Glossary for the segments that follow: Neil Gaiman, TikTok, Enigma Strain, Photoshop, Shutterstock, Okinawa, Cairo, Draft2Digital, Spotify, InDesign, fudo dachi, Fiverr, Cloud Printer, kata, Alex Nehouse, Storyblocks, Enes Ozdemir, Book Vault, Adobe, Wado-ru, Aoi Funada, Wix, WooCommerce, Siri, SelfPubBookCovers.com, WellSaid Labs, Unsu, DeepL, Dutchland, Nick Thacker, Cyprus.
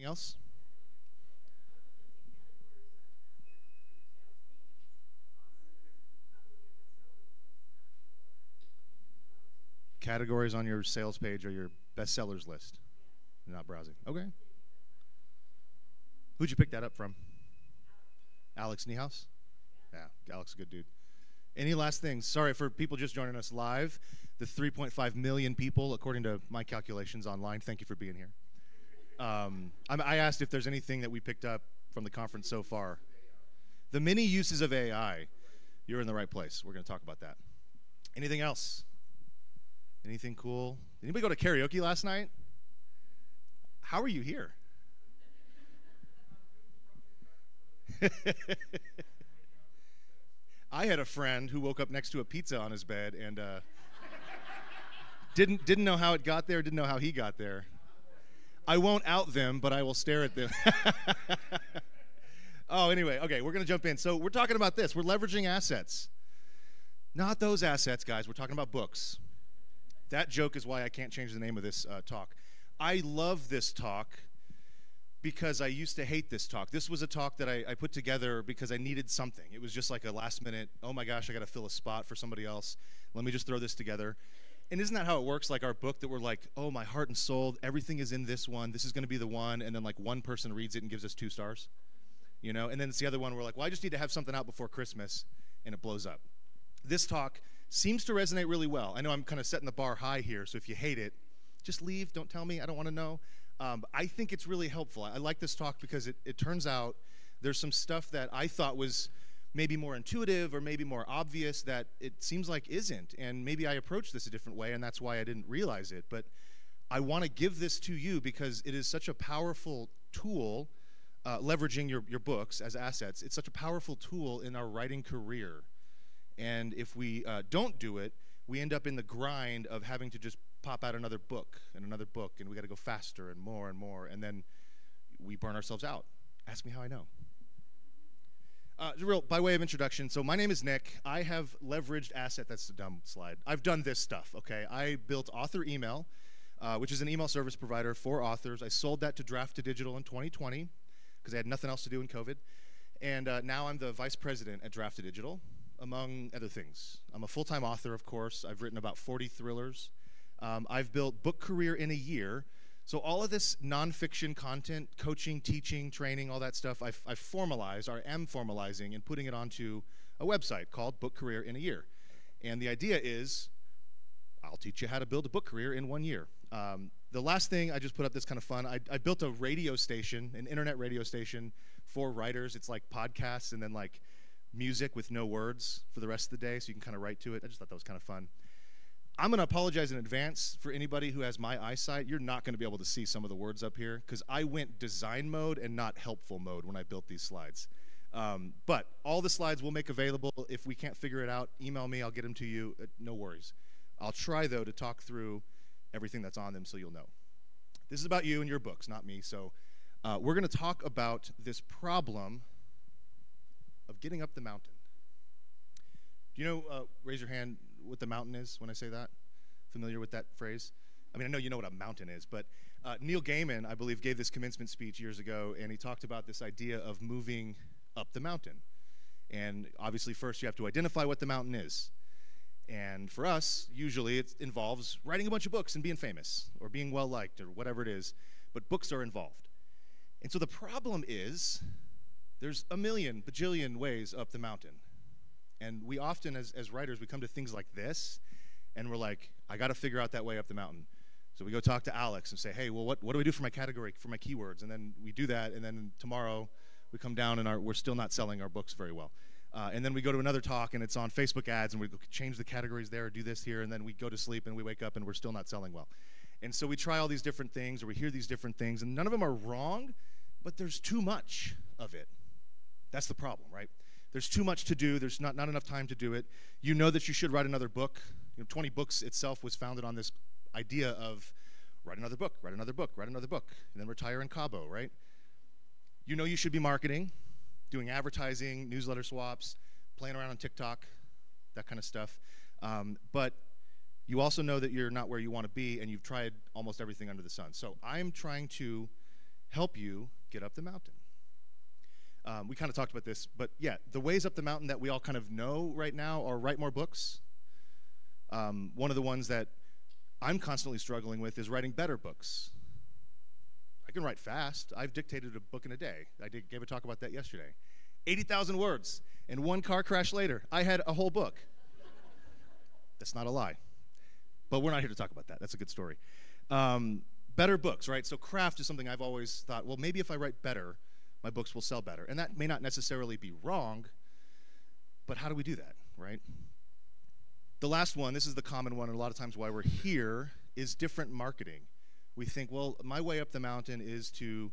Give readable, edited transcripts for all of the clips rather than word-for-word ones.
Anything else? Categories on your sales page or your bestsellers list. You're not browsing. Okay. Who'd you pick that up from? Alex Nehouse? Yeah, Alex is a good dude. Any last things? Sorry for people just joining us live. The 3.5 million people, according to my calculations online, thank you for being here. I asked if there's anything that we picked up from the conference so far. The many uses of AI. You're in the right place. We're going to talk about that. Anything else? Anything cool? Did anybody go to karaoke last night? How are you here? I had a friend who woke up next to a pizza on his bed and didn't know how it got there, didn't know how he got there. I won't out them, but I will stare at them. Oh, anyway, okay, we're going to jump in. So we're talking about this. We're leveraging assets. Not those assets, guys. We're talking about books. That joke is why I can't change the name of this talk. I love this talk because I used to hate this talk. This was a talk that I put together because I needed something. It was just like a last minute, oh my gosh, I got to fill a spot for somebody else. Let me just throw this together. And isn't that how it works? Like our book that we're like, oh, my heart and soul, everything is in this one. This is going to be the one. And then like one person reads it and gives us 2 stars. You know? And then it's the other one we're like, well, I just need to have something out before Christmas. And it blows up. This talk seems to resonate really well. I know I'm kind of setting the bar high here, so if you hate it, just leave, don't tell me, I don't want to know. I think it's really helpful. I like this talk because it turns out there's some stuff that I thought was maybe more intuitive or maybe more obvious that it seems like isn't, and maybe I approached this a different way, and that's why I didn't realize it. But I want to give this to you because it is such a powerful tool, leveraging your books as assets. It's such a powerful tool in our writing career. And if we don't do it, we end up in the grind of having to just pop out another book, and we got to go faster and more, and then we burn ourselves out. Ask me how I know. By way of introduction, so my name is Nick. I have leveraged asset. That's the dumb slide. I've done this stuff, okay? I built Author Email, which is an email service provider for authors. I sold that to Draft2Digital in 2020 because I had nothing else to do in COVID. And now I'm the vice president at Draft2Digital, among other things. I'm a full-time author, of course. I've written about 40 thrillers. I've built Book Career in a Year. So all of this nonfiction content, coaching, teaching, training, all that stuff, I've formalized, or am formalizing, and putting it onto a website called Book Career in a Year. And the idea is, I'll teach you how to build a book career in 1 year. The last thing, I just put up this kind of fun, I built a radio station, an internet radio station for writers. It's like podcasts and then like music with no words for the rest of the day, so you can kind of write to it. I just thought that was kind of fun. I'm going to apologize in advance for anybody who has my eyesight. You're not going to be able to see some of the words up here because I went design mode and not helpful mode when I built these slides. But all the slides we'll make available. If we can't figure it out, email me. I'll get them to you. No worries. I'll try, though, to talk through everything that's on them so you'll know. This is about you and your books, not me. So we're going to talk about this problem of getting up the mountain. Do you know, raise your hand, what the mountain is when I say that? Familiar with that phrase? I mean, I know you know what a mountain is, but Neil Gaiman, I believe, gave this commencement speech years ago, and he talked about this idea of moving up the mountain. And obviously, first, you have to identify what the mountain is. And for us, usually, it involves writing a bunch of books and being famous, or being well-liked, or whatever it is, but books are involved. And so the problem is, there's a million, bajillion ways up the mountain. And we often, as writers, we come to things like this, and we're like, I got to figure out that way up the mountain. So we go talk to Alex and say, hey, well, what do I do for my category, for my keywords? And then we do that, and then tomorrow we come down and we're still not selling our books very well. And then we go to another talk, and it's on Facebook ads, and we change the categories there, do this here, and then we go to sleep, and we wake up, and we're still not selling well. And so we try all these different things, or we hear these different things, and none of them are wrong, but there's too much of it. That's the problem, right? There's too much to do. There's not enough time to do it. You know that you should write another book. You know, 20 Books itself was founded on this idea of write another book, write another book, write another book, and then retire in Cabo, right? You know you should be marketing, doing advertising, newsletter swaps, playing around on TikTok, that kind of stuff. But you also know that you're not where you want to be, and you've tried almost everything under the sun. So I'm trying to help you get up the mountain. We kind of talked about this, but yeah, the ways up the mountain that we all kind of know right now are write more books. One of the ones that I'm constantly struggling with is writing better books. I can write fast. I've dictated a book in a day. I gave a talk about that yesterday. 80,000 words, and one car crash later, I had a whole book. That's not a lie. But we're not here to talk about that. That's a good story. Better books, right? So craft is something I've always thought, well, maybe if I write better, my books will sell better. And that may not necessarily be wrong, but how do we do that, right? The last one, this is the common one, and a lot of times why we're here, is different marketing. We think, well, my way up the mountain is to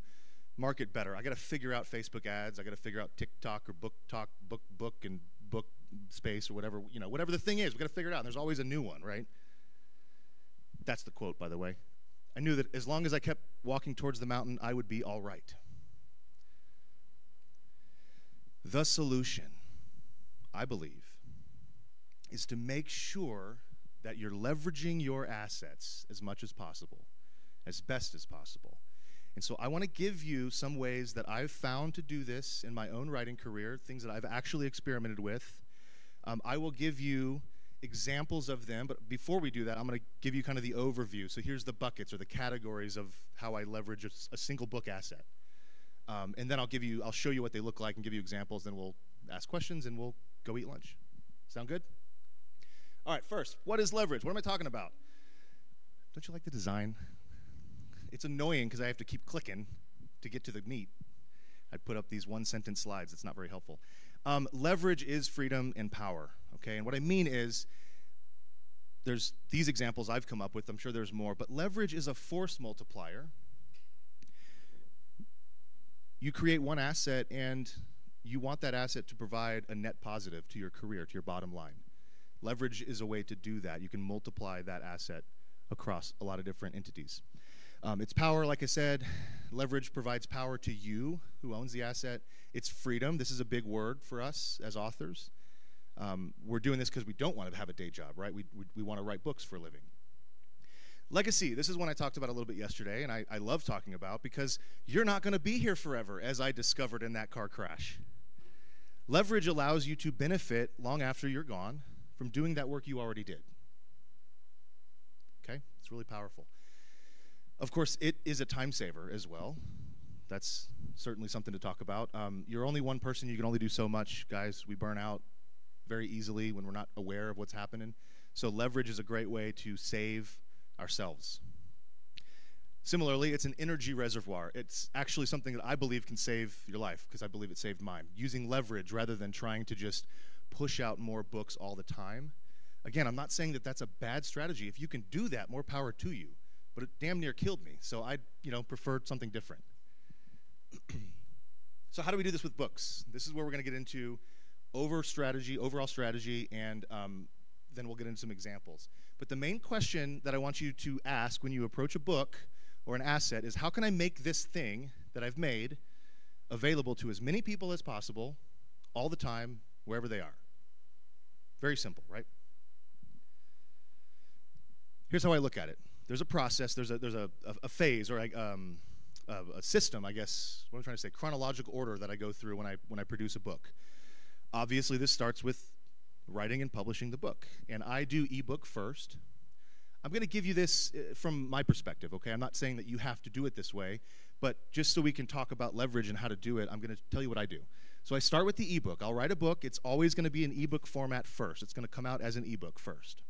market better. I gotta figure out Facebook ads, I gotta figure out TikTok or book and book space or whatever, you know, whatever the thing is, we gotta figure it out. And there's always a new one, right? That's the quote, by the way. I knew that as long as I kept walking towards the mountain, I would be all right. The solution, I believe, is to make sure that you're leveraging your assets as much as possible, as best as possible. And so I want to give you some ways that I've found to do this in my own writing career, things that I've actually experimented with. I will give you examples of them, but before we do that, I'm going to give you kind of the overview. So here's the buckets or the categories of how I leverage a single book asset. And then I'll show you what they look like and give you examples, then we'll ask questions and we'll go eat lunch. Sound good? All right, first, what is leverage? What am I talking about? Don't you like the design? It's annoying because I have to keep clicking to get to the meat. I put up these one-sentence slides. It's not very helpful. Leverage is freedom and power, okay? And what I mean is there's these examples I've come up with. I'm sure there's more, but leverage is a force multiplier. You create one asset and you want that asset to provide a net positive to your career, to your bottom line. Leverage is a way to do that. You can multiply that asset across a lot of different entities. It's power, like I said. Leverage provides power to you who owns the asset. It's freedom. This is a big word for us as authors. We're doing this because we don't want to have a day job, right? We want to write books for a living. Legacy, this is one I talked about a little bit yesterday, and I love talking about because you're not going to be here forever, as I discovered in that car crash. Leverage allows you to benefit long after you're gone from doing that work you already did. Okay? It's really powerful. Of course, it is a time saver as well. That's certainly something to talk about. You're only one person. You can only do so much. Guys, we burn out very easily when we're not aware of what's happening. So leverage is a great way to save ourselves. Similarly, it's an energy reservoir. It's actually something that I believe can save your life, because I believe it saved mine. Using leverage rather than trying to just push out more books all the time. Again, I'm not saying that that's a bad strategy. If you can do that, more power to you. But it damn near killed me, so I, you know, preferred something different. So how do we do this with books? This is where we're going to get into overall strategy, and then we'll get into some examples. But the main question that I want you to ask when you approach a book or an asset is, how can I make this thing that I've made available to as many people as possible, all the time, wherever they are? Very simple, right? Here's how I look at it. There's a process, there's a phase, or a system, I guess, what I'm trying to say, chronological order that I go through when I produce a book. Obviously, this starts with writing and publishing the book, and I do ebook first. I'm gonna give you this from my perspective, okay? I'm not saying that you have to do it this way, but just so we can talk about leverage and how to do it, I'm gonna tell you what I do. So I start with the ebook. I'll write a book. It's always gonna be an ebook format first. It's gonna come out as an ebook first.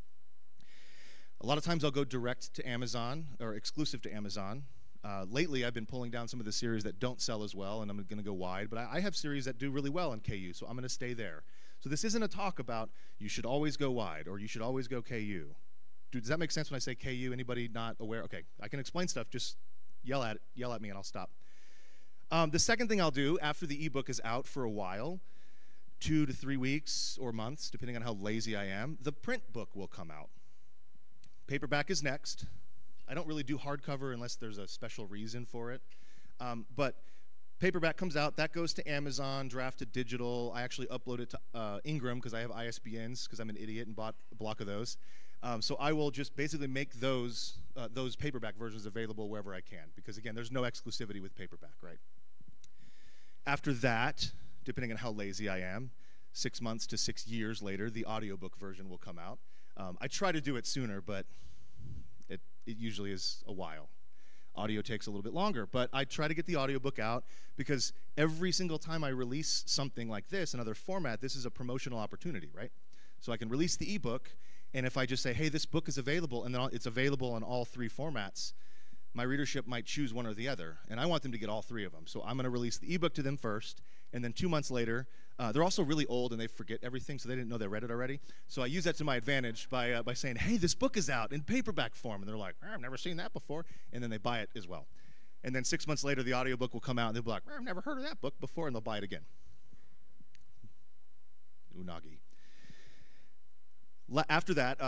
A lot of times I'll go direct to Amazon, or exclusive to Amazon. Lately I've been pulling down some of the series that don't sell as well, and I'm gonna go wide, but I have series that do really well in KU, so I'm gonna stay there. So this isn't a talk about you should always go wide, or you should always go KU. Does that make sense when I say KU? Anybody not aware? Okay, I can explain stuff, just yell at me and I'll stop. The second thing I'll do after the ebook is out for a while, 2 to 3 weeks or months, depending on how lazy I am, the print book will come out. Paperback is next. I don't really do hardcover unless there's a special reason for it. But paperback comes out. That goes to Amazon, Draft2Digital. I actually upload it to Ingram because I have ISBNs because I'm an idiot and bought a block of those. So I will just basically make those those paperback versions available wherever I can, because again, there's no exclusivity with paperback, right? After that, depending on how lazy I am, 6 months to 6 years later, the audiobook version will come out. I try to do it sooner, but it usually is a while. Audio takes a little bit longer, but I try to get the audiobook out because every single time I release something like this, another format, this is a promotional opportunity, right? So I can release the ebook, and if I just say, hey, this book is available, and then it's available in all three formats, my readership might choose one or the other, and I want them to get all three of them. So I'm gonna release the ebook to them first, and then 2 months later, they're also really old and they forget everything, so they didn't know they read it already. So I use that to my advantage by saying, hey, this book is out in paperback form. And they're like, I've never seen that before. And then they buy it as well. And then 6 months later, the audiobook will come out and they'll be like, I've never heard of that book before. And they'll buy it again. Unagi. After that,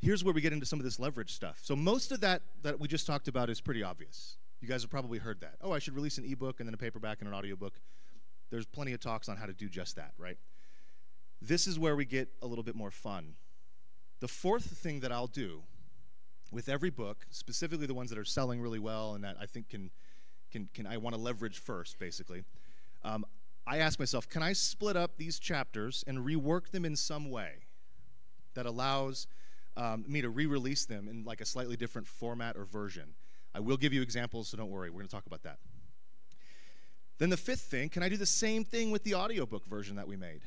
here's where we get into some of this leverage stuff. So most of that we just talked about is pretty obvious. You guys have probably heard that. Oh, I should release an ebook and then a paperback and an audiobook. There's plenty of talks on how to do just that, right? This is where we get a little bit more fun. The fourth thing that I'll do with every book, specifically the ones that are selling really well and that I think I want to leverage first, basically, I ask myself, can I split up these chapters and rework them in some way that allows me to re-release them in like a slightly different format or version? I will give you examples, so don't worry. We're going to talk about that. Then the fifth thing, can I do the same thing with the audiobook version that we made?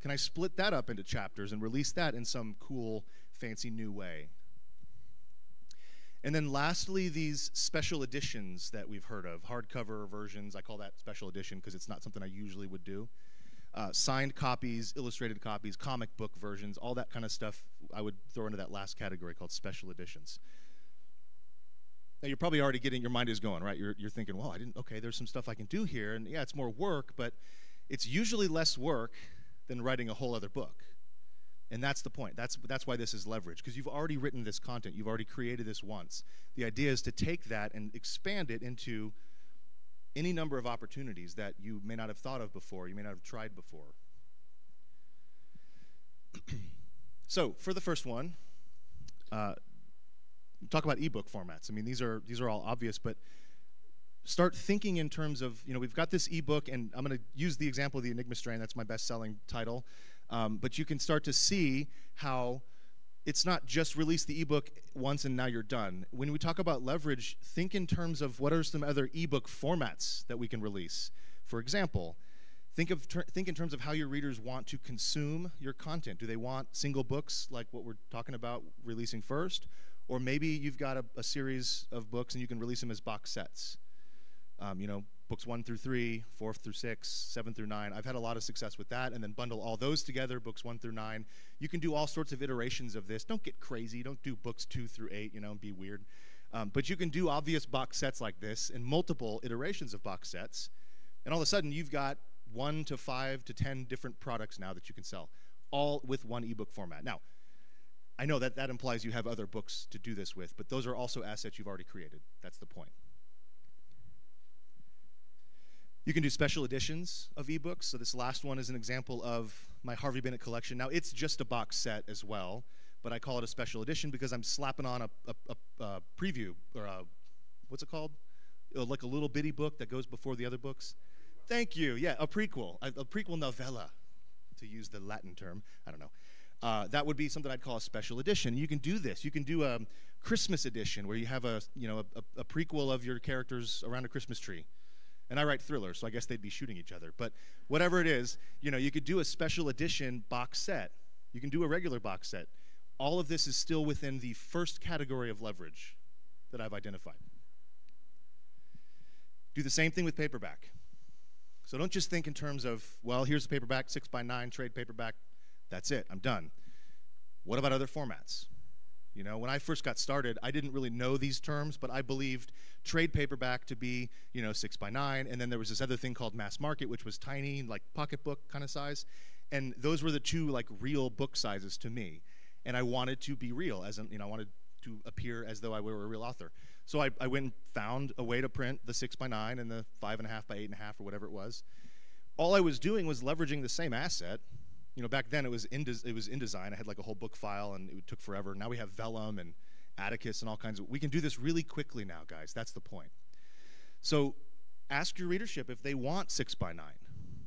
Can I split that up into chapters and release that in some cool, fancy new way? And then lastly, these special editions that we've heard of, hardcover versions. I call that special edition because it's not something I usually would do. Signed copies, illustrated copies, comic book versions, all that kind of stuff I would throw into that last category called special editions. Now you're probably already getting, your mind is going, right? You're thinking, well, okay, there's some stuff I can do here, and yeah, it's more work, but it's usually less work than writing a whole other book. And that's the point. That's why this is leverage, because you've already written this content. You've already created this once. The idea is to take that and expand it into any number of opportunities that you may not have thought of before, you may not have tried before. So for the first one, talk about ebook formats. I mean, these are all obvious, but start thinking in terms of, you know, we've got this ebook, and I'm going to use the example of the Enigma Strain. That's my best-selling title. But you can start to see how it's not just release the ebook once and now you're done. When we talk about leverage, think in terms of what are some other ebook formats that we can release. For example, think in terms of how your readers want to consume your content. Do they want single books like what we're talking about releasing first? Or maybe you've got a series of books and you can release them as box sets. You know, books 1 through 3, 4 through 6, 7 through 9. I've had a lot of success with that, and then bundle all those together, books 1 through 9. You can do all sorts of iterations of this. Don't get crazy. Don't do books 2 through 8, you know, and be weird. But you can do obvious box sets like this and multiple iterations of box sets. And all of a sudden, you've got 1 to 5 to 10 different products now that you can sell, all with one ebook format. Now, I know that implies you have other books to do this with, but those are also assets you've already created. That's the point. You can do special editions of ebooks. So this last one is an example of my Harvey Bennett collection. Now, it's just a box set as well, but I call it a special edition because I'm slapping on a preview, or a, what's it called? Like a little bitty book that goes before the other books. Thank you, yeah, a prequel. A prequel novella, to use the Latin term, I don't know. That would be something I'd call a special edition. You can do this. You can do a Christmas edition where you have a prequel of your characters around a Christmas tree. And I write thrillers, so I guess they'd be shooting each other. But whatever it is, you know, you could do a special edition box set. You can do a regular box set. All of this is still within the first category of leverage that I've identified. Do the same thing with paperback. So don't just think in terms of, well, here's the paperback, 6x9 trade paperback. That's it, I'm done. What about other formats? You know, when I first got started, I didn't really know these terms, but I believed trade paperback to be, you know, 6x9, and then there was this other thing called mass market, which was tiny, like pocketbook kind of size, and those were the two like real book sizes to me, and I wanted to be real, as in, you know, I wanted to appear as though I were a real author. So I went and found a way to print the 6x9 and the 5.5 by 8.5 or whatever it was. All I was doing was leveraging the same asset. You know, back then it was InDesign. I had like a whole book file, and it took forever. Now we have Vellum and Atticus and all kinds of, we can do this really quickly now, guys. That's the point. So ask your readership if they want 6x9.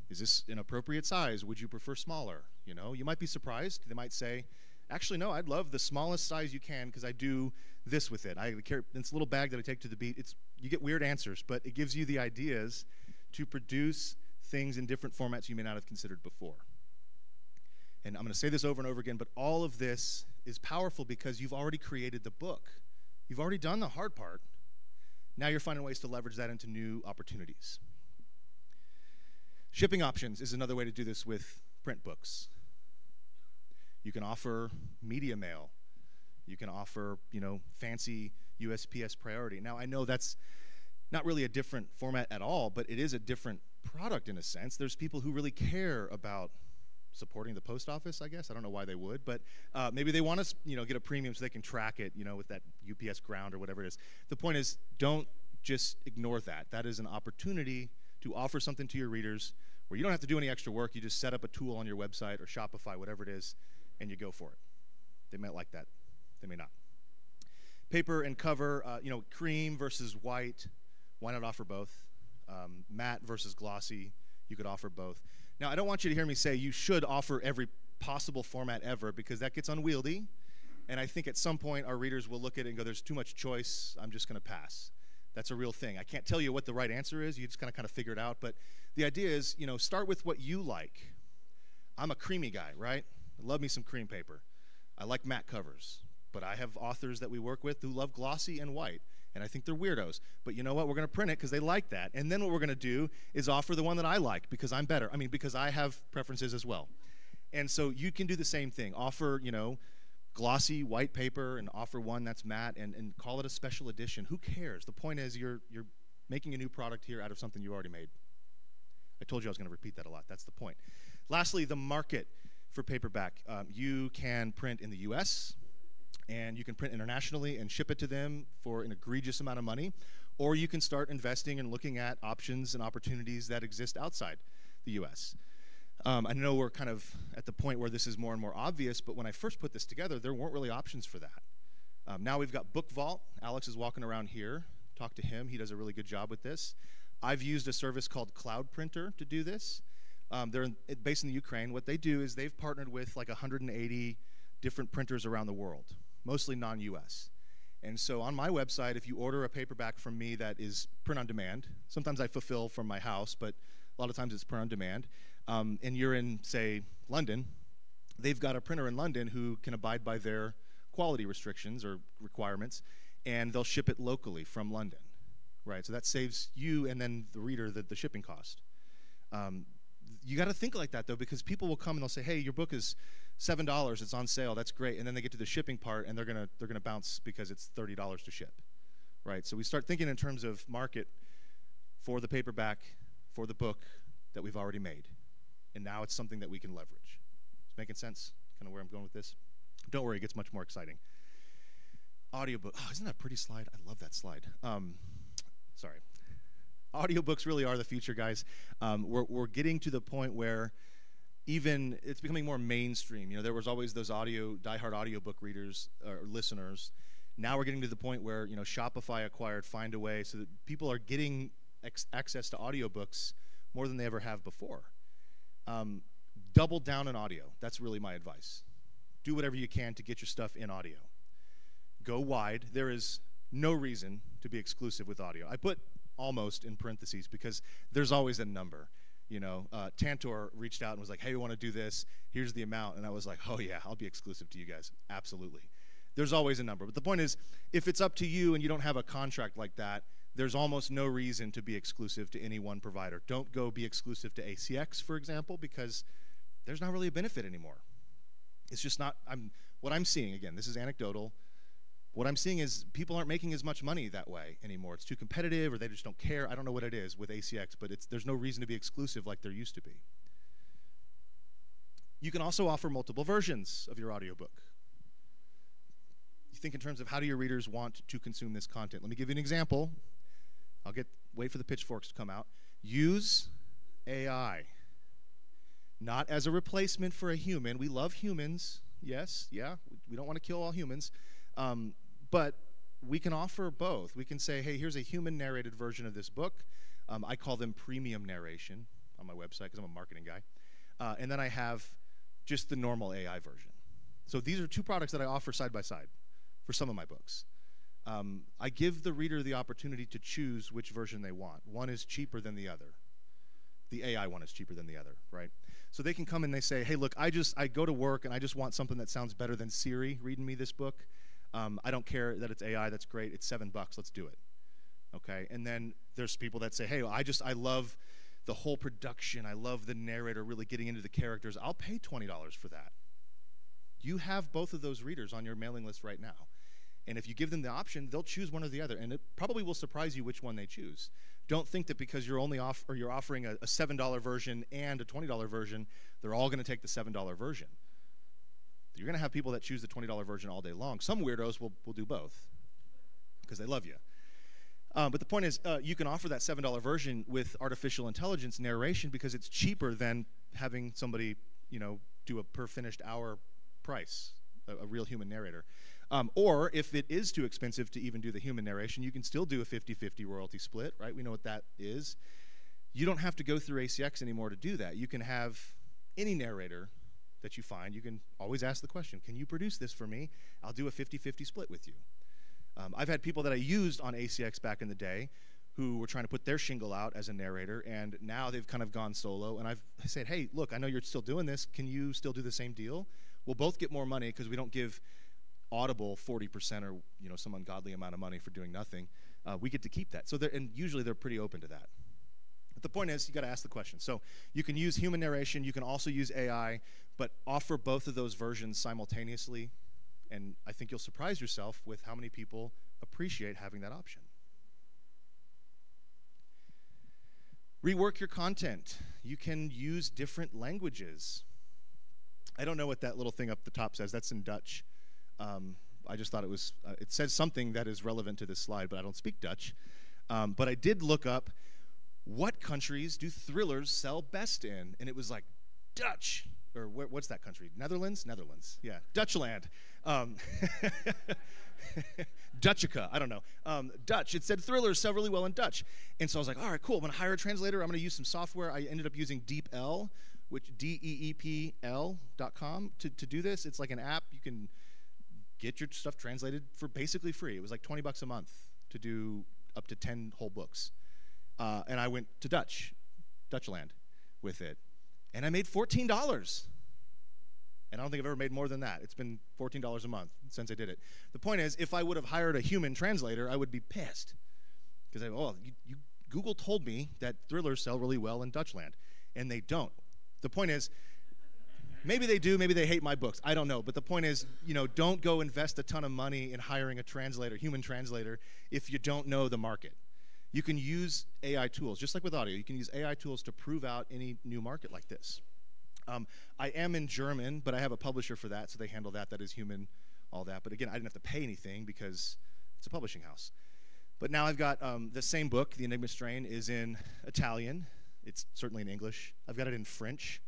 Is this an appropriate size? Would you prefer smaller? You know, you might be surprised. They might say, actually, no, I'd love the smallest size you can because I do this with it. I carry this little bag that I take to the beach. It's, you get weird answers, but it gives you the ideas to produce things in different formats you may not have considered before. And I'm going to say this over and over again, but all of this is powerful because you've already created the book. You've already done the hard part. Now you're finding ways to leverage that into new opportunities. Shipping options is another way to do this with print books. You can offer media mail. You can offer, you know, fancy USPS priority. Now I know that's not really a different format at all, but it is a different product in a sense. There's people who really care about supporting the post office, I guess. I don't know why they would, but maybe they want to, you know, get a premium so they can track it, you know, with that UPS ground or whatever it is. The point is, don't just ignore that. That is an opportunity to offer something to your readers where you don't have to do any extra work. You just set up a tool on your website or Shopify, whatever it is, and you go for it. They might like that. They may not. Paper and cover, you know, cream versus white. Why not offer both? Matte versus glossy. You could offer both. Now, I don't want you to hear me say you should offer every possible format ever, because that gets unwieldy. And I think at some point our readers will look at it and go, there's too much choice. I'm just going to pass. That's a real thing. I can't tell you what the right answer is. You just kind of figure it out. But the idea is, you know, start with what you like. I'm a creamy guy, right? I love me some cream paper. I like matte covers. But I have authors that we work with who love glossy and white. And I think they're weirdos. But you know what? We're going to print it because they like that. And then what we're going to do is offer the one that I like because I'm better. I mean, because I have preferences as well. And so you can do the same thing. Offer, you know, glossy white paper and offer one that's matte and call it a special edition. Who cares? The point is you're making a new product here out of something you already made. I told you I was going to repeat that a lot. That's the point. Lastly, the market for paperback. You can print in the US, and you can print internationally and ship it to them for an egregious amount of money, or you can start investing and looking at options and opportunities that exist outside the US. I know we're kind of at the point where this is more and more obvious, but when I first put this together, there weren't really options for that. Now we've got Book Vault. Alex is walking around here. Talk to him. He does a really good job with this. I've used a service called Cloud Printer to do this. They're based in the Ukraine. What they do is they've partnered with like 180 different printers around the world, mostly non-US. And so on my website, if you order a paperback from me that is print on demand, sometimes I fulfill from my house, but a lot of times it's print on demand, and you're in, say, London, they've got a printer in London who can abide by their quality restrictions or requirements, and they'll ship it locally from London, right? So that saves you and then the reader the shipping cost. You got to think like that, though, because people will come and they'll say, hey, your book is $7, it's on sale, that's great, and then they get to the shipping part and they're gonna bounce because it's $30 to ship, right? So we start thinking in terms of market for the paperback, for the book that we've already made, and now it's something that we can leverage. It's making sense, kind of where I'm going with this. Don't worry, it gets much more exciting. Audiobook, oh, isn't that a pretty slide? I love that slide. Sorry. Audiobooks really are the future, guys. We're getting to the point where even it's becoming more mainstream. You know, there was always those diehard audiobook readers or listeners. Now we're getting to the point where, you know, Shopify acquired Findaway, so that people are getting access to audiobooks more than they ever have before. Double down on audio. That's really my advice. Do whatever you can to get your stuff in audio. Go wide. There is no reason to be exclusive with audio. I put almost in parentheses because there's always a number. You know, Tantor reached out and was like, hey, we want to do this. Here's the amount. And I was like, oh, yeah, I'll be exclusive to you guys. Absolutely. There's always a number. But the point is, if it's up to you and you don't have a contract like that, there's almost no reason to be exclusive to any one provider. Don't go be exclusive to ACX, for example, because there's not really a benefit anymore. It's just not, what I'm seeing, again, this is anecdotal, what I'm seeing is people aren't making as much money that way anymore. It's too competitive or they just don't care. I don't know what it is with ACX, but there's no reason to be exclusive like there used to be. You can also offer multiple versions of your audiobook. You think in terms of how do your readers want to consume this content. Let me give you an example. Wait for the pitchforks to come out. Use AI, not as a replacement for a human. We love humans, yes, yeah. We don't want to kill all humans, But we can offer both. We can say, hey, here's a human narrated version of this book. I call them premium narration on my website because I'm a marketing guy. And then I have just the normal AI version. So these are two products that I offer side by side for some of my books. I give the reader the opportunity to choose which version they want. One is cheaper than the other. The AI one is cheaper than the other, right? So they can come and they say, hey, look, I go to work and I just want something that sounds better than Siri reading me this book. I don't care that it's AI, that's great, it's $7, let's do it. Okay, and then there's people that say, hey, I love the whole production, I love the narrator really getting into the characters, I'll pay $20 for that. You have both of those readers on your mailing list right now. And if you give them the option, they'll choose one or the other, and it probably will surprise you which one they choose. Don't think that because you're only offering a $7 version and a $20 version, they're all gonna take the $7 version. You're gonna have people that choose the $20 version all day long. Some weirdos will do both, because they love you. But the point is, you can offer that $7 version with artificial intelligence narration because it's cheaper than having somebody, you know, do a per finished hour price, a real human narrator. Or if it is too expensive to even do the human narration, you can still do a 50-50 royalty split, right? We know what that is. You don't have to go through ACX anymore to do that. You can have any narrator that you find. You can always ask the question, can you produce this for me? I'll do a 50-50 split with you. I've had people that I used on ACX back in the day who were trying to put their shingle out as a narrator, and now they've kind of gone solo, and I said, hey, look, I know you're still doing this. Can you still do the same deal? We'll both get more money because we don't give Audible 40% or, you know, some ungodly amount of money for doing nothing. We get to keep that. So and usually they're pretty open to that. But the point is, you got to ask the question. So you can use human narration, you can also use AI, but offer both of those versions simultaneously, and I think you'll surprise yourself with how many people appreciate having that option. Rework your content. You can use different languages. I don't know what that little thing up the top says. That's in Dutch. I just thought it was, it says something that is relevant to this slide, but I don't speak Dutch. But I did look up what countries do thrillers sell best in, and it was like Dutch, or what's that country? Netherlands? Netherlands, yeah, Dutchland. Dutchica, I don't know. Dutch, it said thrillers sell really well in Dutch. And so I was like, all right, cool, I'm gonna hire a translator, I'm gonna use some software. I ended up using DeepL, which DeepL.com to do this. It's like an app, you can get your stuff translated for basically free. It was like $20 a month to do up to 10 whole books. And I went to Dutchland with it. And I made $14. And I don't think I've ever made more than that. It's been $14 a month since I did it. The point is, if I would have hired a human translator, I would be pissed. Because Google told me that thrillers sell really well in Dutchland. And they don't. The point is, maybe they do, maybe they hate my books, I don't know. But the point is, you know, don't go invest a ton of money in hiring a translator, human translator, if you don't know the market. You can use AI tools, just like with audio, you can use AI tools to prove out any new market like this. I am in German, but I have a publisher for that, so they handle that is human, all that. But again, I didn't have to pay anything because it's a publishing house. But now I've got the same book, The Enigma Strain, is in Italian. It's certainly in English. I've got it in French.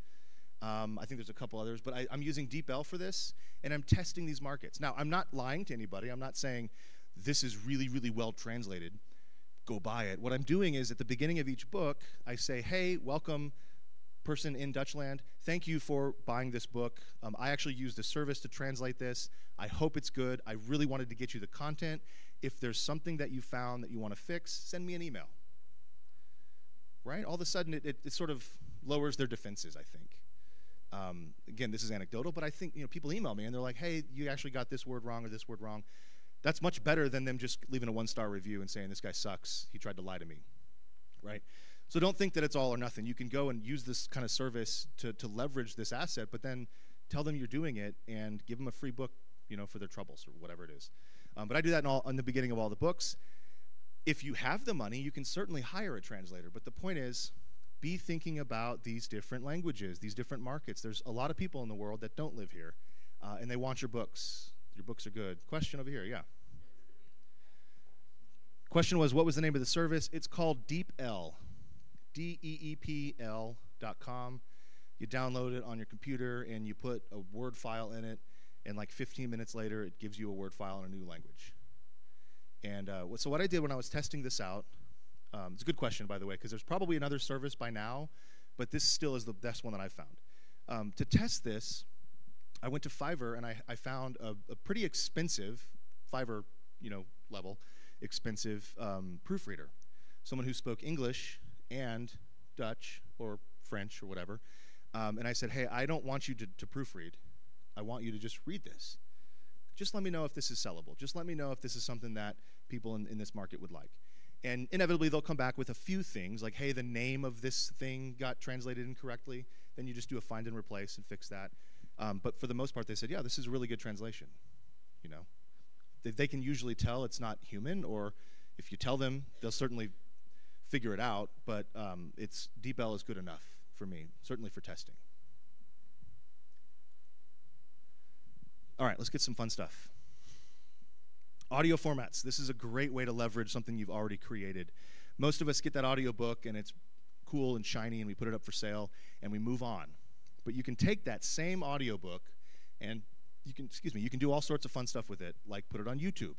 I think there's a couple others, but I'm using DeepL for this, and I'm testing these markets. Now, I'm not lying to anybody. I'm not saying this is really, really well translated. Go buy it. What I'm doing is at the beginning of each book, I say, hey, welcome, person in Dutchland. Thank you for buying this book. I actually used a service to translate this. I hope it's good. I really wanted to get you the content. If there's something that you found that you want to fix, send me an email. Right? All of a sudden, it sort of lowers their defenses, I think. Again, this is anecdotal, but I think, you know, people email me and they're like, hey, you actually got this word wrong or this word wrong. That's much better than them just leaving a one-star review and saying, this guy sucks, he tried to lie to me, right? So don't think that it's all or nothing. You can go and use this kind of service to leverage this asset, but then tell them you're doing it and give them a free book, you know, for their troubles or whatever it is. But I do that in the beginning of all the books. If you have the money, you can certainly hire a translator, but the point is, be thinking about these different languages, these different markets. There's a lot of people in the world that don't live here, and they want your books. Your books are good. Question over here, yeah. Question was, what was the name of the service? It's called DeepL, DeepL.com. You download it on your computer, and you put a Word file in it, and like 15 minutes later, it gives you a Word file in a new language. And so what I did when I was testing this out, it's a good question, by the way, because there's probably another service by now, but this still is the best one that I found. To test this, I went to Fiverr and I found a pretty expensive Fiverr, level, expensive proofreader, someone who spoke English and Dutch or French or whatever. And I said, hey, I don't want you to proofread. I want you to just read this. Just let me know if this is sellable. Just let me know if this is something that people in this market would like. And inevitably, they'll come back with a few things, like, hey, the name of this thing got translated incorrectly. Then you just do a find and replace and fix that. But for the most part, they said, yeah, this is a really good translation. They can usually tell it's not human, or if you tell them, they'll certainly figure it out. But DeepL is good enough for me, certainly for testing. All right, let's get some fun stuff. Audio formats. This is a great way to leverage something you've already created. Most of us get that audiobook, and it's cool and shiny, and we put it up for sale, and we move on. But you can take that same audiobook, and you can do all sorts of fun stuff with it, like put it on YouTube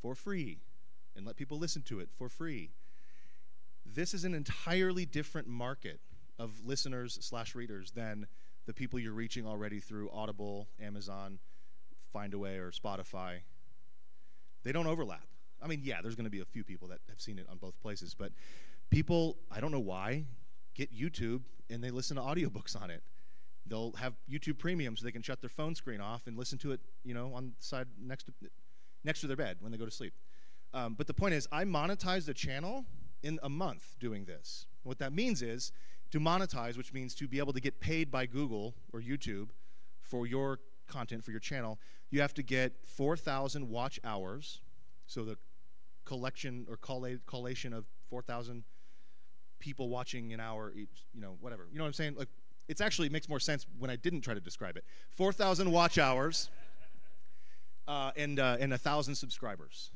for free, and let people listen to it for free. This is an entirely different market of listeners/readers than the people you're reaching already through Audible, Amazon, Findaway, or Spotify. They don't overlap. I mean, yeah, there's going to be a few people that have seen it on both places, but people, I don't know why, get YouTube and they listen to audiobooks on it. They'll have YouTube Premium so they can shut their phone screen off and listen to it, on the side next to their bed when they go to sleep. But the point is, I monetized a channel in a month doing this. What that means is to monetize, which means to be able to get paid by Google or YouTube for your content, for your channel, you have to get 4,000 watch hours, so the collection or collation of 4,000 people watching an hour each, whatever. You know what I'm saying? Like, it's actually makes more sense when I didn't try to describe it. 4,000 watch hours and 1,000 subscribers,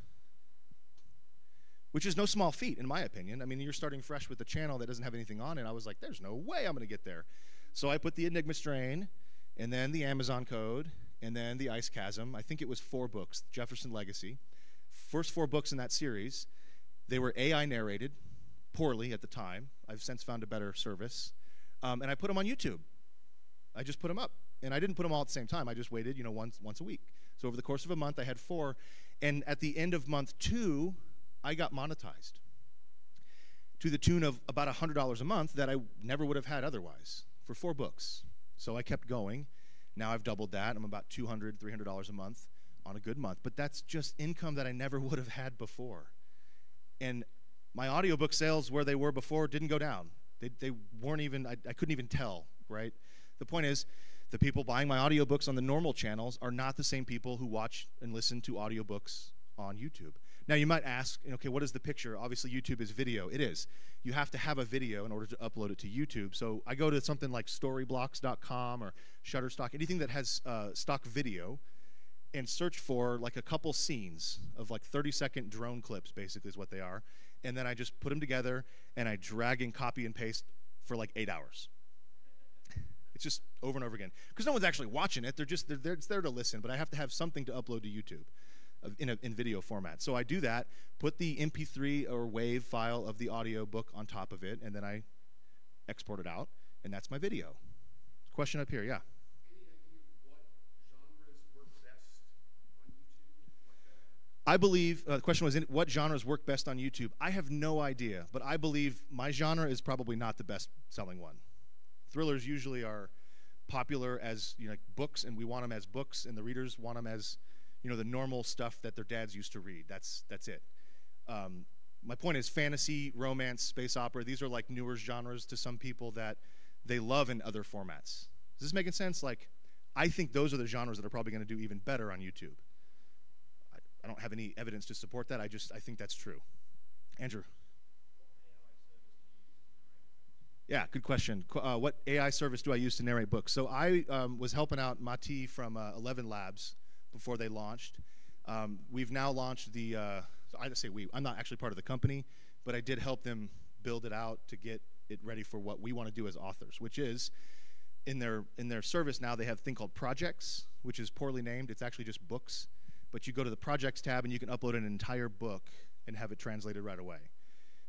which is no small feat, in my opinion. I mean, you're starting fresh with a channel that doesn't have anything on it. I was like, there's no way I'm going to get there. So I put the Enigma Strain, and then the Amazon Code, and then the Ice Chasm. I think it was 4 books, Jefferson Legacy. First 4 books in that series, they were AI narrated, poorly at the time. I've since found a better service. And I put them on YouTube. I just put them up. And I didn't put them all at the same time. I just waited, once a week. So over the course of a month, I had 4. And at the end of month 2, I got monetized to the tune of about $100 a month that I never would have had otherwise for 4 books. So I kept going. Now I've doubled that. I'm about $200, $300 a month on a good month. But that's just income that I never would have had before. And my audiobook sales, where they were before, didn't go down. They weren't even, I couldn't even tell, right? The point is, the people buying my audiobooks on the normal channels are not the same people who watch and listen to audiobooks on YouTube. Now you might ask, okay, what is the picture? Obviously YouTube is video. It is. You have to have a video in order to upload it to YouTube. So I go to something like Storyblocks.com or Shutterstock, anything that has stock video, and search for like a couple scenes of like 30-second drone clips, basically is what they are. And then I just put them together and I drag and copy and paste for like 8 hours. It's just over and over again. Because no one's actually watching it. It's there to listen, but I have to have something to upload to YouTube. In video format. So I do that, put the MP3 or WAV file of the audiobook on top of it, and then I export it out, and that's my video. Question up here, yeah? Any idea what genres work best on YouTube? I believe, the question was, what genres work best on YouTube? I have no idea, but I believe my genre is probably not the best selling one. Thrillers usually are popular as books, and we want them as books, and the readers want them as the normal stuff that their dads used to read. That's it. My point is fantasy, romance, space opera, these are like newer genres to some people that they love in other formats. Is this making sense? Like, I think those are the genres that are probably going to do even better on YouTube. I don't have any evidence to support that. I think that's true. Andrew. Yeah, good question. What AI service do I use to narrate books? So I was helping out Mati from 11 Labs before they launched. We've now launched the, I say we, I'm not actually part of the company, but I did help them build it out to get it ready for what we want to do as authors, which is, in their service now, they have a thing called projects, which is poorly named. It's actually just books, but you go to the projects tab and you can upload an entire book and have it translated right away.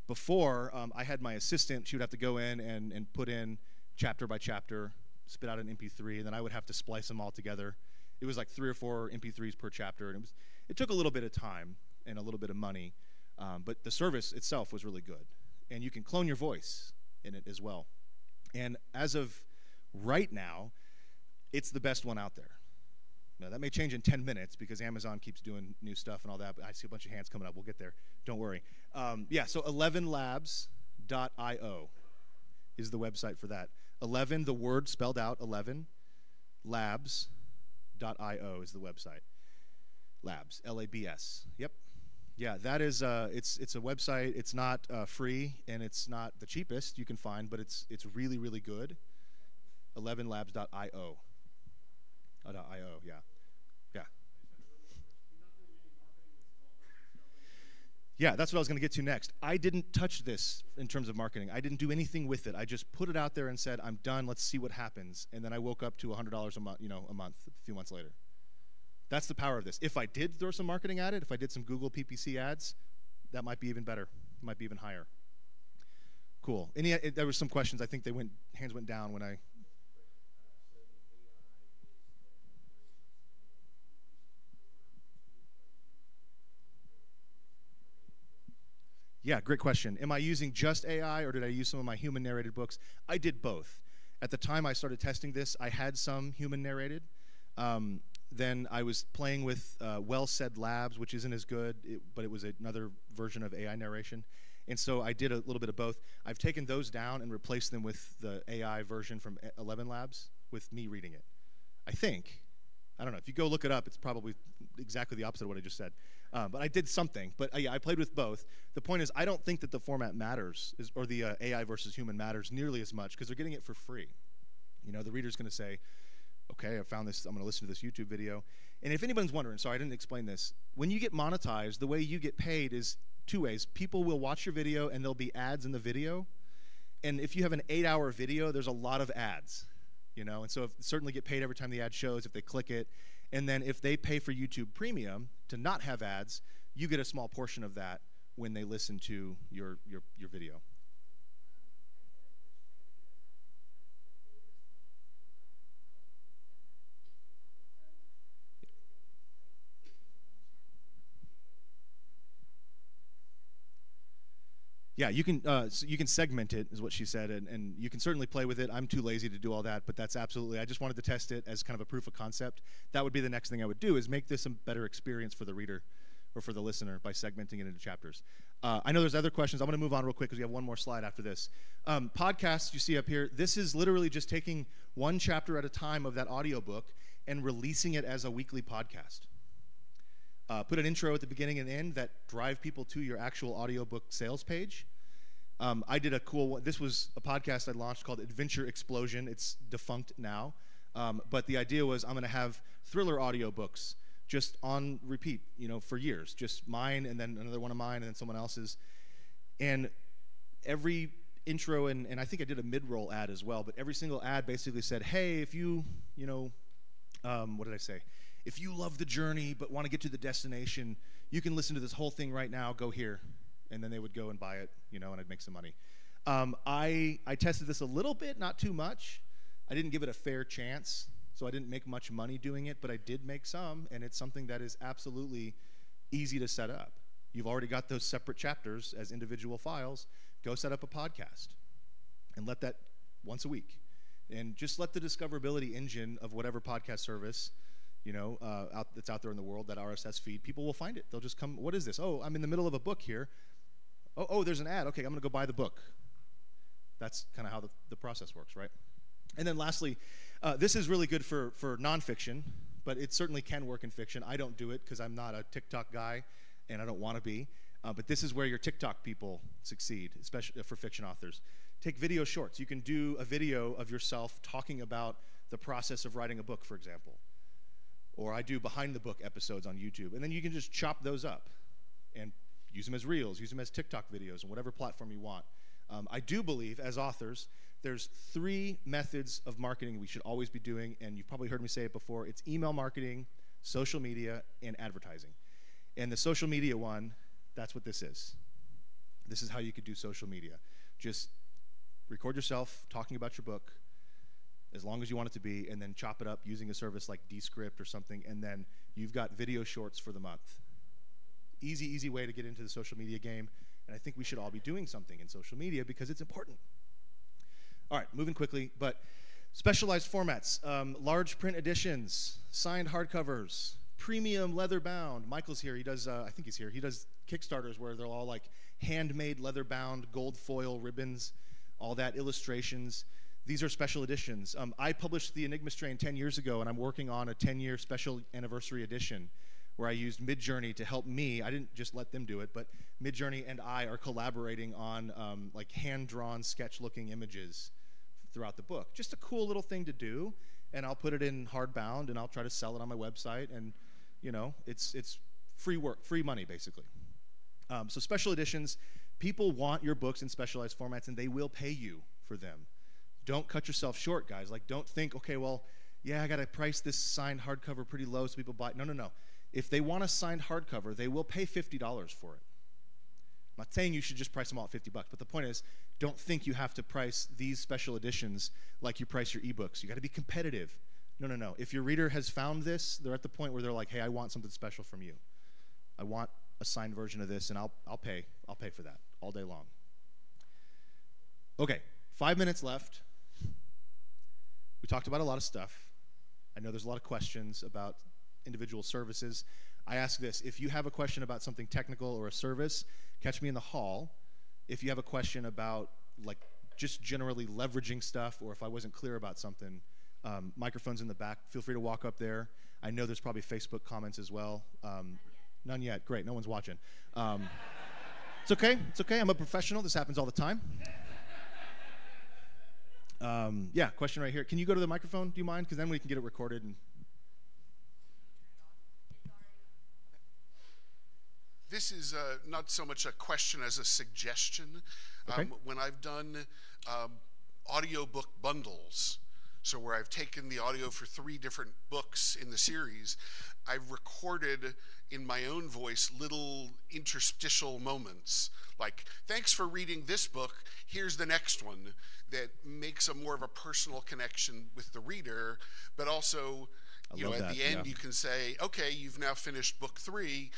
Before, I had my assistant, she would have to go in and put in chapter by chapter, spit out an MP3, and then I would have to splice them all together. It was like 3 or 4 MP3s per chapter, and it took a little bit of time and a little bit of money, but the service itself was really good. And you can clone your voice in it as well. And as of right now, it's the best one out there. Now, that may change in 10 minutes because Amazon keeps doing new stuff and all that, but I see a bunch of hands coming up. We'll get there. Don't worry. Yeah, so 11labs.io is the website for that. 11, the word spelled out, 11, labs.io is the website. Labs, L-A-B-S, yep. Yeah, that is, it's a website. It's not free, and it's not the cheapest you can find, but it's really, really good. 11labs.io. .io, yeah. Yeah. Yeah, that's what I was going to get to next. I didn't touch this in terms of marketing. I didn't do anything with it. I just put it out there and said, I'm done, let's see what happens. And then I woke up to $100 a month, a few months later. That's the power of this. If I did throw some marketing at it, if I did some Google PPC ads, that might be even better. It might be even higher. Cool. There were some questions. I think they went, hands went down when I... Yeah, great question. Am I using just AI, or did I use some of my human narrated books? I did both. At the time I started testing this, I had some human narrated. Then I was playing with WellSaid Labs, which isn't as good, but it was another version of AI narration. And so I did a little bit of both. I've taken those down and replaced them with the AI version from 11 Labs with me reading it. I think. I don't know. If you go look it up, it's probably exactly the opposite of what I just said. But I did something. But yeah, I played with both. The point is, I don't think that the format matters, or the AI versus human matters nearly as much, because they're getting it for free. You know, the reader's going to say, okay, I found this, I'm going to listen to this YouTube video. And if anyone's wondering, sorry, I didn't explain this. When you get monetized, the way you get paid is 2 ways. People will watch your video, and there'll be ads in the video. And if you have an 8-hour video, there's a lot of ads. You know, and so if, certainly get paid every time the ad shows if they click it. And then if they pay for YouTube Premium to not have ads, you get a small portion of that when they listen to your video. Yeah, you can segment it, is what she said, and you can certainly play with it. I'm too lazy to do all that, but that's absolutely, I just wanted to test it as kind of a proof of concept. That would be the next thing I would do, is make this a better experience for the reader or for the listener by segmenting it into chapters. I know there's other questions. I'm going to move on real quick because we have one more slide after this. Podcasts you see up here, this is literally just taking 1 chapter at a time of that audiobook and releasing it as a weekly podcast. Put an intro at the beginning and end that drive people to your actual audiobook sales page. I did a cool one. This was a podcast I launched called Adventure Explosion. It's defunct now. But the idea was I'm going to have thriller audiobooks just on repeat, you know, for years. Just mine, and then another one of mine, and then someone else's. And every intro, and I think I did a mid-roll ad as well, but every single ad basically said, hey, if you, what did I say? If you love the journey but want to get to the destination, you can listen to this whole thing right now, go here. And then they would go and buy it, you know, and I'd make some money. I tested this a little bit, not too much. I didn't give it a fair chance, so I didn't make much money doing it, but I did make some, and it's something that is absolutely easy to set up. You've already got those separate chapters as individual files. Go set up a podcast and let that once a week. And just let the discoverability engine of whatever podcast service that's out there in the world, that RSS feed, people will find it. They'll just come, what is this? Oh, I'm in the middle of a book here. Oh, there's an ad. Okay, I'm going to go buy the book. That's kind of how the process works, right? And then lastly, this is really good for nonfiction, but it certainly can work in fiction. I don't do it because I'm not a TikTok guy, and I don't want to be. But this is where your TikTok people succeed, especially for fiction authors. Take video shorts. You can do a video of yourself talking about the process of writing a book, for example. Or I do behind-the-book episodes on YouTube. And then you can just chop those up and use them as reels, use them as TikTok videos, and whatever platform you want. I do believe, as authors, there's 3 methods of marketing we should always be doing, and you've probably heard me say it before. It's email marketing, social media, and advertising. And the social media one, that's what this is. This is how you could do social media. Just record yourself talking about your book, as long as you want it to be, and then chop it up using a service like Descript or something, and then you've got video shorts for the month. Easy, easy way to get into the social media game, and I think we should all be doing something in social media because it's important. All right, moving quickly, but specialized formats, large print editions, signed hardcovers, premium leather bound. Michael's here, he does, I think he's here, he does Kickstarters where they're all like handmade leather bound, gold foil ribbons, all that, illustrations. These are special editions. I published the Enigma Strain 10 years ago, and I'm working on a 10-year special anniversary edition where I used Midjourney to help me. I didn't just let them do it, but Midjourney and I are collaborating on like hand-drawn sketch-looking images throughout the book. Just a cool little thing to do, and I'll put it in hardbound, and I'll try to sell it on my website, and you know, it's free work, free money, basically. So special editions, people want your books in specialized formats, and they will pay you for them. Don't cut yourself short, guys. Like, don't think, okay, well, yeah, I gotta price this signed hardcover pretty low so people buy it. No, no, no. If they want a signed hardcover, they will pay $50 for it. I'm not saying you should just price them all at $50, but the point is, don't think you have to price these special editions like you price your ebooks. You gotta be competitive. No, no, no. If your reader has found this, they're at the point where they're like, hey, I want something special from you. I want a signed version of this, and I'll pay for that all day long. Okay, 5 minutes left. We talked about a lot of stuff. I know there's a lot of questions about individual services. I ask this, if you have a question about something technical or a service, catch me in the hall. If you have a question about like just generally leveraging stuff, or if I wasn't clear about something, microphones in the back, feel free to walk up there. I know there's probably Facebook comments as well. None yet, great, no one's watching. It's okay, I'm a professional, this happens all the time. Yeah, question right here. Can you go to the microphone? Do you mind? Because then we can get it recorded. And this is not so much a question as a suggestion. Okay. When I've done audiobook bundles, so where I've taken the audio for 3 different books in the series, I've recorded in my own voice little interstitial moments, like, thanks for reading this book, here's the next one, that makes a more of a personal connection with the reader, but also, you know, at the end you can say, okay, you've now finished book 3,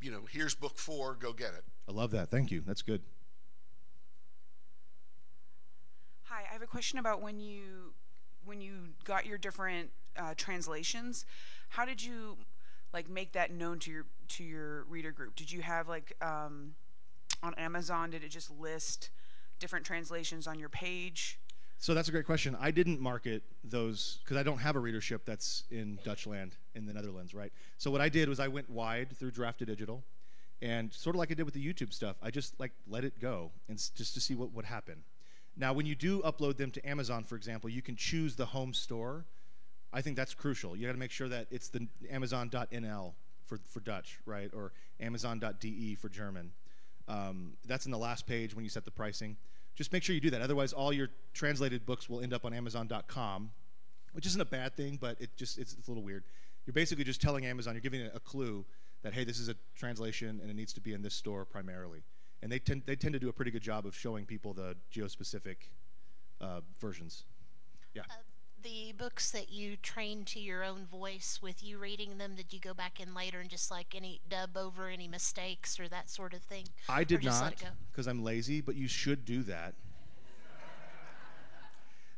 you know, here's book 4, go get it. I love that, thank you, that's good. Hi, I have a question about when you got your different translations, how did you like make that known to your reader group? Did you have like on Amazon, did it just list different translations on your page? So that's a great question. I didn't market those because I don't have a readership that's in Dutchland in the Netherlands, right? So what I did was I went wide through Draft2Digital, and sort of like I did with the YouTube stuff, I just like let it go and just to see what would happen. Now, when you do upload them to Amazon, for example, you can choose the home store. I think that's crucial. You gotta make sure that it's the Amazon.nl for Dutch, right? Or Amazon.de for German. That's in the last page when you set the pricing. Just make sure you do that. Otherwise, all your translated books will end up on Amazon.com, which isn't a bad thing, but it just it's a little weird. You're basically just telling Amazon, you're giving it a clue that, hey, this is a translation and it needs to be in this store primarily. And they tend to do a pretty good job of showing people the geo-specific versions. Yeah. The books that you train to your own voice with you reading them, did you go back in later and just like any dub over any mistakes or that sort of thing? I did not, because I'm lazy, but you should do that.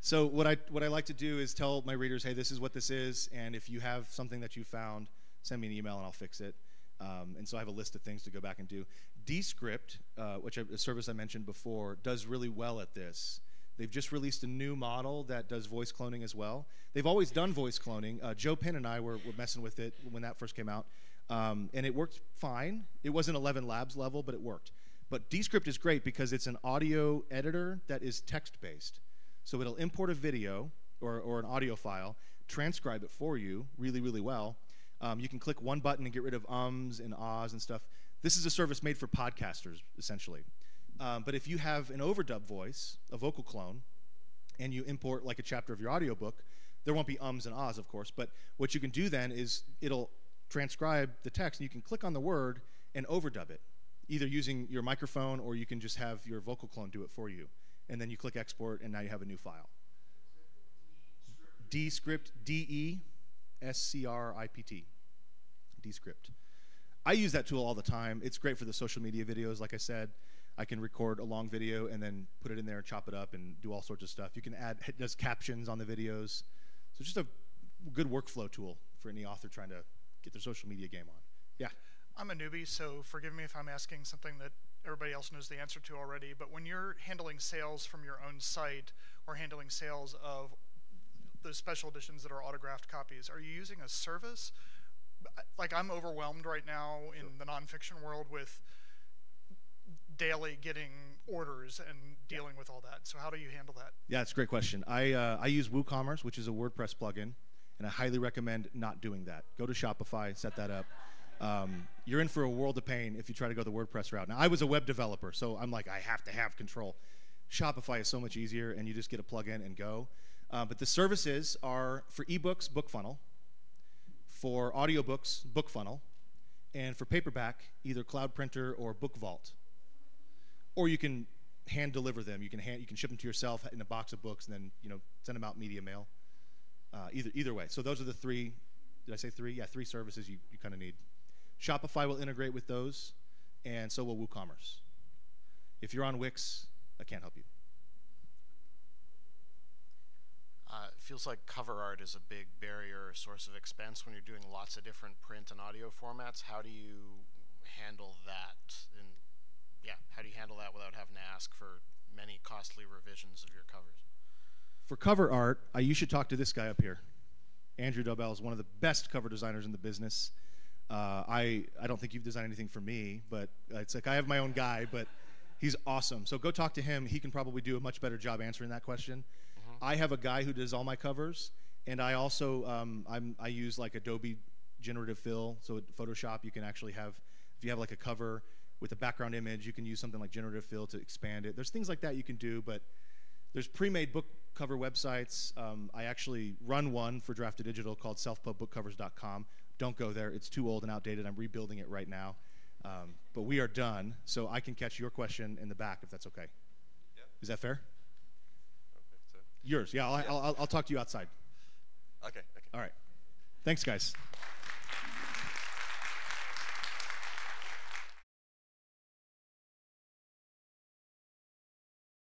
So what I like to do is tell my readers, hey, this is what this is, and if you have something that you found, send me an email and I'll fix it. And so I have a list of things to go back and do. Descript, which a service I mentioned before, does really well at this. They've just released a new model that does voice cloning as well. They've always done voice cloning. Joe Penn and I were messing with it when that first came out, and it worked fine. It wasn't 11 Labs level, but it worked. But Descript is great because it's an audio editor that is text-based. So it'll import a video or an audio file, transcribe it for you really, really well. You can click one button and get rid of ums and ahs and stuff. This is a service made for podcasters, essentially. But if you have an overdub voice, a vocal clone, and you import like a chapter of your audiobook, There won't be ums and ahs, of course, but what you can do then is it'll transcribe the text, and you can click on the word and overdub it, either using your microphone or you can just have your vocal clone do it for you. And then you click export, and now you have a new file. Descript, D-E-S-C-R-I-P-T, Descript. I use that tool all the time. It's great for the social media videos, like I said. I can record a long video and then put it in there and chop it up and do all sorts of stuff. You can add, it does captions on the videos. So just a good workflow tool for any author trying to get their social media game on. Yeah? I'm a newbie, so forgive me if I'm asking something that everybody else knows the answer to already, but when you're handling sales from your own site or handling sales of those special editions that are autographed copies, are you using a service? Like, I'm overwhelmed right now in Sure. the nonfiction world with daily getting orders and dealing Yeah. with all that. So how do you handle that? Yeah, it's a great question. I use WooCommerce, which is a WordPress plugin, and I highly recommend not doing that. Go to Shopify, set that up. You're in for a world of pain if you try to go the WordPress route. Now, I was a web developer, so I'm like, I have to have control. Shopify is so much easier, and you just get a plugin and go. But the services are for ebooks, BookFunnel, for audiobooks, BookFunnel, and for paperback, either Cloud Printer or Book Vault. Or you can hand deliver them. You can ship them to yourself in a box of books, and then send them out media mail. Either way. So those are the three. Did I say three? Yeah, three services you kind of need. Shopify will integrate with those, and so will WooCommerce. If you're on Wix, I can't help you. It feels like cover art is a big barrier, a source of expense when you're doing lots of different print and audio formats. How do you handle that? And yeah, how do you handle that without having to ask for many costly revisions of your covers? For cover art, you should talk to this guy up here. Andrew Dobell is one of the best cover designers in the business. I don't think you've designed anything for me, but it's like I have my own guy, but he's awesome. So go talk to him. He can probably do a much better job answering that question. I have a guy who does all my covers, and I also I use like Adobe Generative Fill. So at Photoshop, you can actually have, if you have like a cover with a background image, you can use something like Generative Fill to expand it. There's things like that you can do, but there's pre-made book cover websites. I actually run one for Draft2Digital called SelfPubBookCovers.com. Don't go there. It's too old and outdated. I'm rebuilding it right now. But we are done, so I can catch your question in the back if that's okay. Yep. Is that fair? So. Yours. Yeah, I'll talk to you outside. Okay. All right. Thanks, guys.